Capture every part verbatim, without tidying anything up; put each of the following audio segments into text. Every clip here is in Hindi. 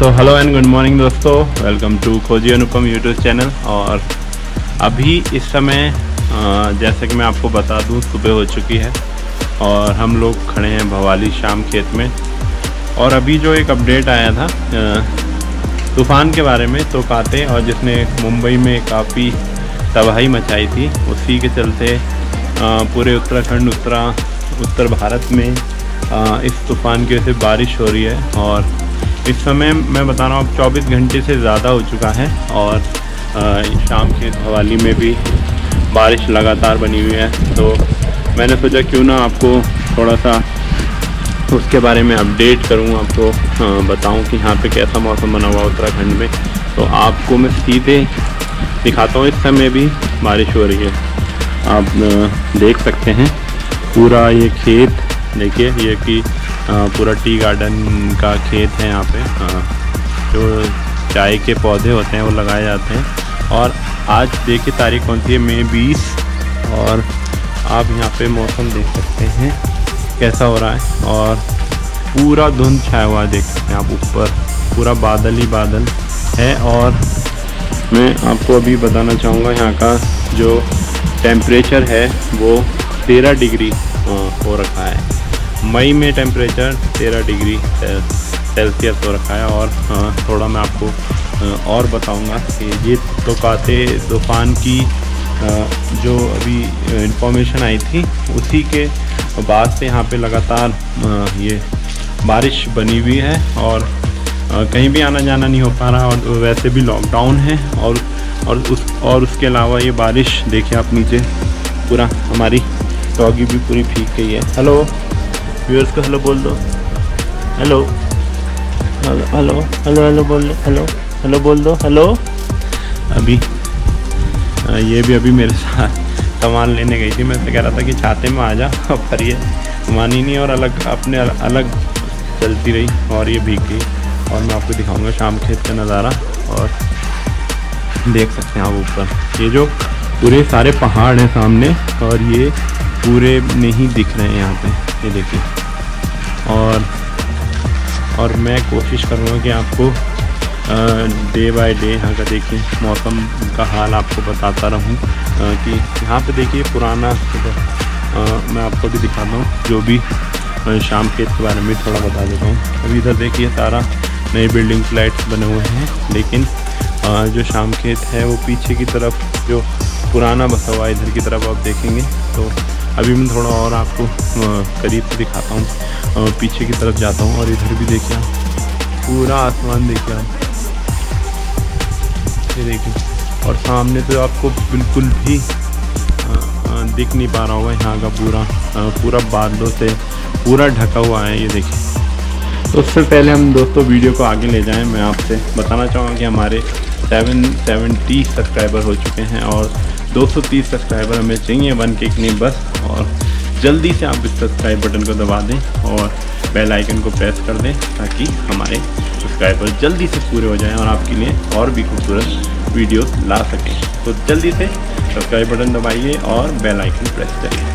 तो हेलो एंड गुड मॉर्निंग दोस्तों, welcome to Khoji Anupam YouTube channel. और अभी इस समय जैसे कि मैं आपको बता दूं सुबह हो चुकी है और हम लोग खड़े हैं भवाली शाम खेत में। और अभी जो एक अपडेट आया था तूफ़ान के बारे में, तो काते और जिसने मुंबई में काफ़ी तबाही मचाई थी, उसी के चलते पूरे उत्तराखंड उत्तरा उत्तर भारत में इस तूफ़ान की वजह से बारिश हो रही है। और इस समय मैं बता रहा हूँ चौबीस घंटे से ज़्यादा हो चुका है और शाम के हवाली में भी बारिश लगातार बनी हुई है। तो मैंने सोचा क्यों ना आपको थोड़ा सा उसके बारे में अपडेट करूँ, आपको बताऊँ कि यहाँ पे कैसा मौसम बना हुआ उत्तराखंड में। तो आपको मैं सीधे दिखाता हूँ, इस समय भी बारिश हो रही है, आप देख सकते हैं पूरा ये खेत। देखिए ये कि पूरा टी गार्डन का खेत है, यहाँ पे जो चाय के पौधे होते हैं वो लगाए जाते हैं। और आज देखिए तारीख कौन सी है, मई बीस। और आप यहाँ पे मौसम देख सकते हैं कैसा हो रहा है और पूरा धुंध छाया हुआ देख सकते हैं आप, ऊपर पूरा बादल ही बादल है। और मैं आपको अभी बताना चाहूँगा यहाँ का जो टेम्परेचर है वो तेरह डिग्री हो रखा है। मई में टेम्परेचर तेरह डिग्री सेल्सियस हो रखा है। और थोड़ा मैं आपको और बताऊंगा कि ये तो काते तूफ़ान की जो अभी इंफॉर्मेशन आई थी उसी के बाद से यहाँ पे लगातार ये बारिश बनी हुई है और कहीं भी आना जाना नहीं हो पा रहा। और वैसे भी लॉकडाउन है और और उस और उसके अलावा ये बारिश देखिए आप, नीचे पूरा हमारी डॉगी भी पूरी फीक गई है। हेलो व्यूअर्स को हेलो बोल दो, hello hello hello hello hello बोल दो, हेलो हेलो बोल दो, हेलो। अभी ये भी अभी मेरे साथ सामान लेने गई थी, मैं तो कह रहा था कि छाते में आ जा, पर ये मान ही नहीं और अलग अपने अलग चलती रही और ये भीग गई। और मैं आपको दिखाऊंगा शाम खेत का नज़ारा। और देख सकते हैं आप ऊपर ये जो पूरे सारे पहाड़ हैं सामने, और ये पूरे नहीं दिख रहे हैं यहाँ पे, ये देखिए। और और मैं कोशिश करूँगा कि आपको डे बाय डे यहाँ का देखिए मौसम का हाल आपको बताता रहूँ। कि यहाँ पे देखिए पुराना आ, मैं आपको भी दिखाता हूँ, जो भी शाम खेत के बारे में थोड़ा बता देता हूँ। अभी इधर देखिए सारा नई बिल्डिंग फ्लैट्स बने हुए हैं, लेकिन आ, जो शाम खेत है वो पीछे की तरफ जो पुराना बसा हुआ इधर की तरफ आप देखेंगे। तो अभी मैं थोड़ा और आपको करीब से दिखाता हूँ, पीछे की तरफ जाता हूँ। और इधर भी देखिए पूरा आसमान देखिए आप, ये देखिए। और सामने तो आपको बिल्कुल भी दिख नहीं पा रहा होगा, यहाँ का पूरा पूरा बादलों से पूरा ढका हुआ है, ये देखिए। तो उससे पहले हम दोस्तों वीडियो को आगे ले जाएं, मैं आपसे बताना चाहूँगा कि हमारे सेवन सेवेंटी सब्सक्राइबर हो चुके हैं और दो सौ तीस सब्सक्राइबर हमें चाहिए, वन के नहीं बस। और जल्दी से आप इस सब्सक्राइब बटन को दबा दें और बेल आइकन को प्रेस कर दें, ताकि हमारे सब्सक्राइबर जल्दी से पूरे हो जाएं और आपके लिए और भी खूबसूरत वीडियो ला सकें। तो जल्दी से सब्सक्राइब बटन दबाइए और बेल आइकन प्रेस करिए।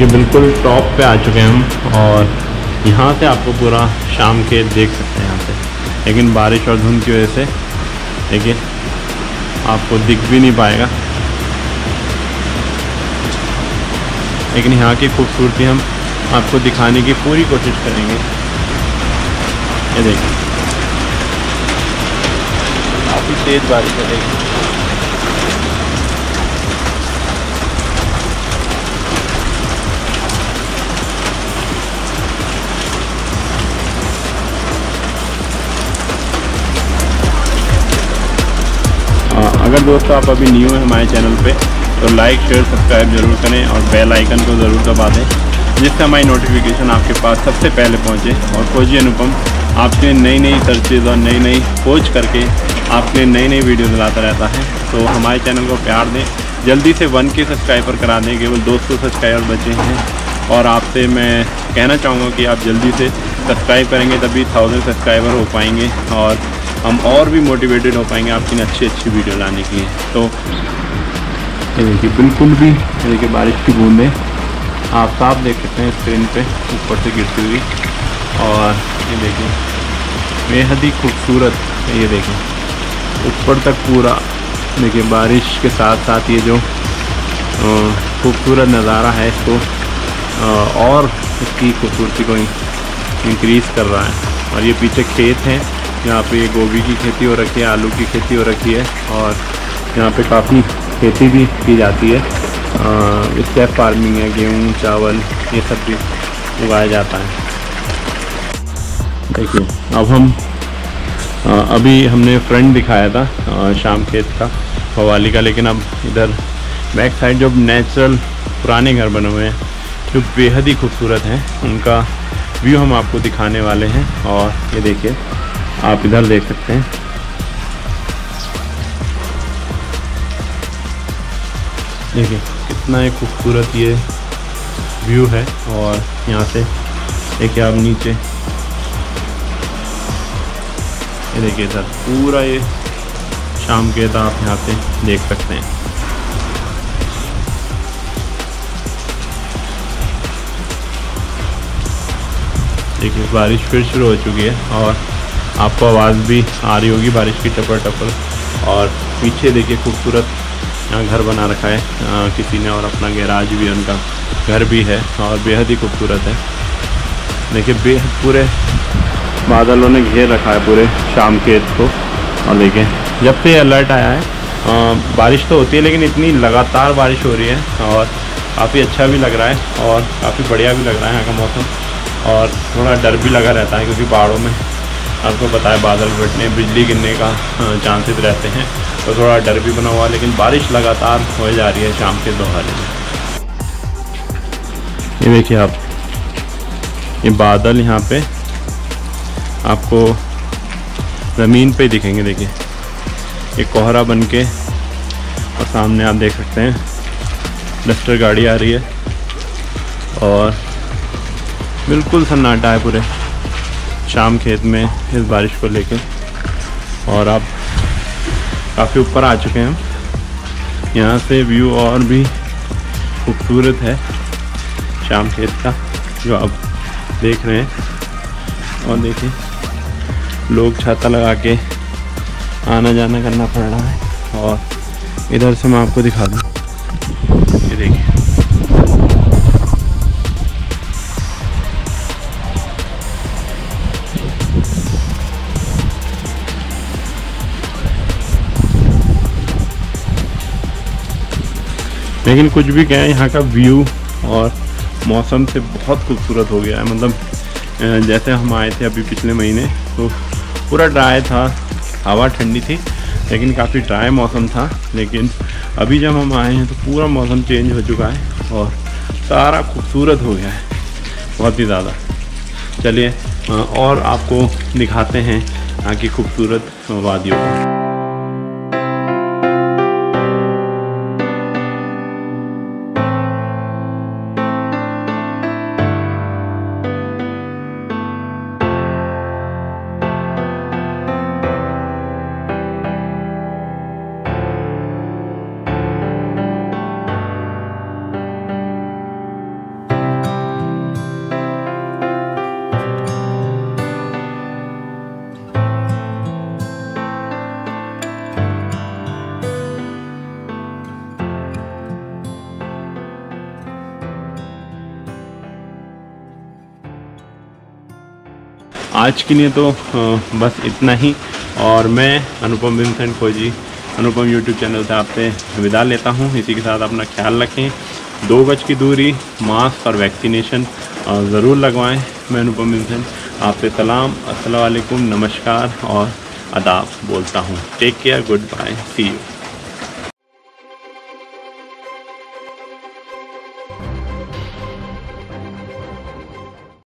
ये बिल्कुल टॉप पे आ चुके हैं हम और यहाँ से आपको पूरा शाम के देख सकते हैं यहाँ से, लेकिन बारिश और धुंध की वजह से देखिए आपको दिख भी नहीं पाएगा। लेकिन यहाँ की खूबसूरती हम आपको दिखाने की पूरी कोशिश करेंगे, ये देखिए काफ़ी तेज़ बारिश है। अगर दोस्तों आप अभी न्यू हैं हमारे चैनल पे तो लाइक शेयर सब्सक्राइब जरूर करें और बेल आइकन को ज़रूर दबा दें, जिससे हमारी नोटिफिकेशन आपके पास सबसे पहले पहुंचे। और खोजी अनुपम आपके नई नई सर्चेज और नई नई खोज करके आपके लिए नई नई वीडियो लाता रहता है। तो हमारे चैनल को प्यार दें, जल्दी से वन के सब्सक्राइबर करा दें, केवल दो सौ सब्सक्राइबर बचे हैं। और आपसे मैं कहना चाहूँगा कि आप जल्दी से सब्सक्राइब करेंगे तभी थाउजेंड सब्सक्राइबर हो पाएंगे और हम और भी मोटिवेटेड हो पाएंगे आपकी अच्छी अच्छी वीडियो लाने के लिए। तो ये देखिए, बिल्कुल भी ये देखिए बारिश की बूंदें आप साफ देख सकते हैं स्क्रीन पे ऊपर से गिरती हुई। और ये देखिए बेहद ही खूबसूरत, ये देखिए ऊपर तक पूरा देखिए बारिश के साथ साथ ये जो खूबसूरत नज़ारा है इसको तो, और इसकी खूबसूरती को इंक्रीज़ कर रहा है। और ये पीछे खेत हैं, यहाँ पे गोभी की खेती हो रखी है, आलू की खेती हो रखी है और यहाँ पे काफ़ी खेती भी की जाती है। स्टेप फार्मिंग है, गेहूँ चावल ये सब भी उगाया जाता है। देखिए अब हम आ, अभी हमने फ्रंट दिखाया था आ, शाम खेत का हवाली का, लेकिन अब इधर बैक साइड जो नेचुरल पुराने घर बने हुए हैं जो बेहद ही खूबसूरत हैं उनका व्यू हम आपको दिखाने वाले हैं। और ये देखिए आप इधर देख सकते हैं, देखिए कितना एक खूबसूरत ये व्यू है। और यहाँ से देखिए आप नीचे, ये देखिए सर पूरा ये शाम के था, आप यहाँ से देख सकते हैं। देखिए बारिश फिर शुरू हो चुकी है और आपको आवाज़ भी आ रही होगी बारिश की टपर टपर। और पीछे देखिए खूबसूरत यहाँ घर बना रखा है आ, किसी ने, और अपना गैराज भी, उनका घर भी है और बेहद ही खूबसूरत है। देखिए बेहद पूरे बादलों ने घेर रखा है पूरे शाम खेत को। और देखिए जब से अलर्ट आया है आ, बारिश तो होती है लेकिन इतनी लगातार बारिश हो रही है और काफ़ी अच्छा भी लग रहा है और काफ़ी बढ़िया भी लग रहा है यहाँ का मौसम। और थोड़ा डर भी लगा रहता है क्योंकि पहाड़ों में आपको पता है बादल फटने बिजली गिरने का चांसेस रहते हैं, तो थोड़ा डर भी बना हुआ। लेकिन बारिश लगातार हो जा रही है शाम के दोपहर में। ये देखिए आप ये बादल यहाँ पे आपको ज़मीन पे दिखेंगे, देखिए ये कोहरा बन के। और सामने आप देख सकते हैं डस्टर गाड़ी आ रही है और बिल्कुल सन्नाटा है पूरे शाम खेत में इस बारिश को लेके। और आप काफ़ी ऊपर आ चुके हैं, यहाँ से व्यू और भी खूबसूरत है शाम खेत का जो आप देख रहे हैं। और देखिए लोग छाता लगा के आना जाना करना पड़ रहा है। और इधर से मैं आपको दिखा दूँ, ये देखिए लेकिन कुछ भी कहें यहाँ का व्यू और मौसम से बहुत खूबसूरत हो गया है। मतलब जैसे हम आए थे अभी पिछले महीने तो पूरा ड्राई था, हवा ठंडी थी लेकिन काफ़ी ड्राई मौसम था। लेकिन अभी जब हम आए हैं तो पूरा मौसम चेंज हो चुका है और सारा खूबसूरत हो गया है बहुत ही ज़्यादा। चलिए और आपको दिखाते हैं यहाँ की खूबसूरत वादियों को। आज के लिए तो बस इतना ही। और मैं अनुपम विंसेंट खोजी अनुपम यूट्यूब चैनल से आपसे विदा लेता हूं। इसी के साथ अपना ख्याल रखें, दो गज की दूरी, मास्क और वैक्सीनेशन ज़रूर लगवाएं। मैं अनुपम विंसेंट आपसे सलाम, अस्सलाम वालेकुम, नमस्कार और आदाब बोलता हूं। Take care, goodbye, see you.